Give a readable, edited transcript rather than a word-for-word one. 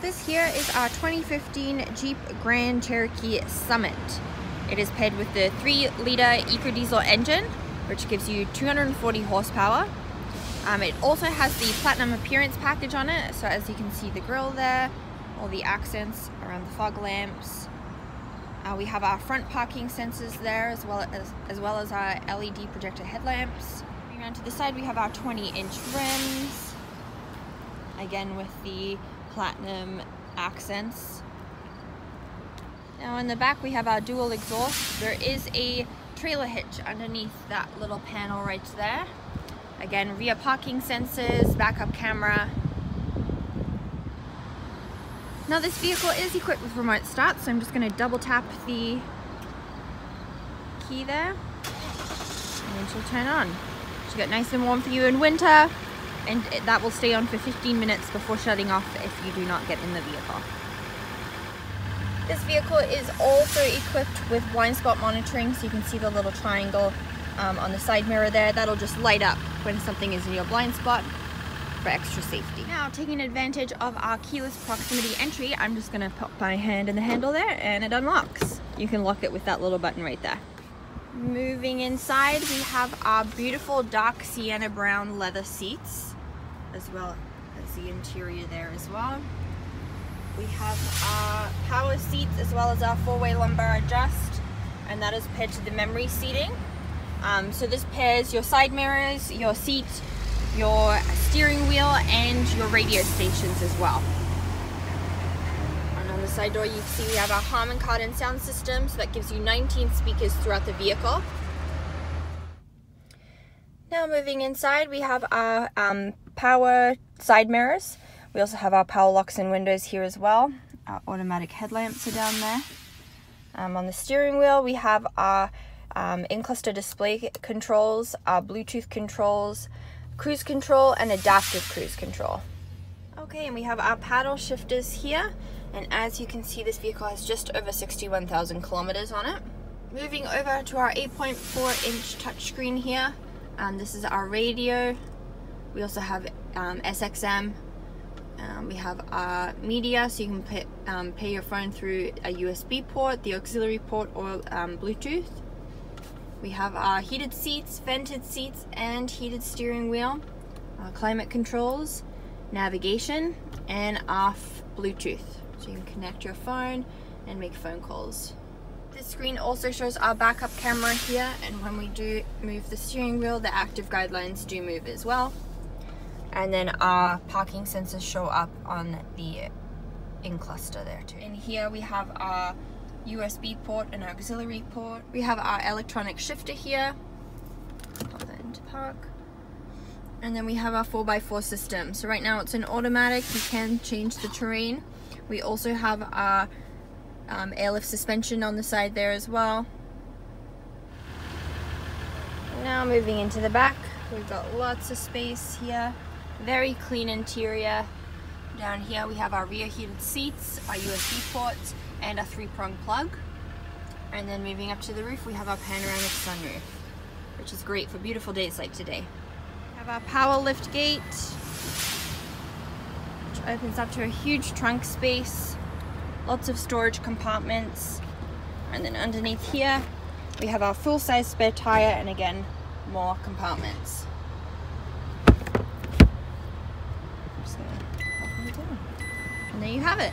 This here is our 2015 Jeep Grand Cherokee Summit. It is paired with the 3-liter EcoDiesel engine, which gives you 240 horsepower. It also has the Platinum Appearance package on it, so as you can see the grille there, all the accents around the fog lamps. We have our front parking sensors there, as well as our LED projector headlamps. Moving around to the side, we have our 20-inch rims, again with the platinum accents. Now in the back we have our dual exhaust. There is a trailer hitch underneath that little panel right there. Again, rear parking sensors, backup camera. Now this vehicle is equipped with remote start, so I'm just going to double tap the key there and then she'll turn on. She'll get nice and warm for you in winter, and that will stay on for 15 minutes before shutting off if you do not get in the vehicle. This vehicle is also equipped with blind spot monitoring, so you can see the little triangle on the side mirror there. That'll just light up when something is in your blind spot for extra safety. Now, taking advantage of our keyless proximity entry, I'm just gonna pop my hand in the handle there and it unlocks. You can lock it with that little button right there. Moving inside, we have our beautiful dark sienna brown leather seats, as well as the interior there as well. We have our power seats as well as our four-way lumbar adjust, and that is paired to the memory seating. So this pairs your side mirrors, your seat, your steering wheel, and your radio stations as well. And on the side door you can see we have our Harman Kardon sound system, so that gives you 19 speakers throughout the vehicle. Now moving inside, we have our power side mirrors. We also have our power locks and windows here as well. Our automatic headlamps are down there. On the steering wheel we have our in-cluster display controls, our Bluetooth controls, cruise control, and adaptive cruise control. Okay, and we have our paddle shifters here, and as you can see this vehicle has just over 61,000 kilometers on it. Moving over to our 8.4-inch touchscreen here, this is our radio. We also have SXM. We have our media, so you can pay your phone through a USB port, the auxiliary port, or Bluetooth. We have our heated seats, vented seats, and heated steering wheel, our climate controls, navigation, and off Bluetooth. So you can connect your phone and make phone calls. This screen also shows our backup camera here, and when we do move the steering wheel, the active guidelines do move as well. And then our parking sensors show up on the in-cluster there too. And here we have our USB port and auxiliary port. We have our electronic shifter here. Pop that into park. And then we have our 4x4 system. So right now it's an automatic. You can change the terrain. We also have our airlift suspension on the side there as well. Now moving into the back, we've got lots of space here. Very clean interior. Down here we have our rear heated seats, our USB ports, and a 3-prong plug. And then moving up to the roof, we have our panoramic sunroof, which is great for beautiful days like today. We have our power lift gate, which opens up to a huge trunk space, lots of storage compartments. And then underneath here, we have our full-size spare tire, and again, more compartments. I'm just gonna pop them down. And there you have it.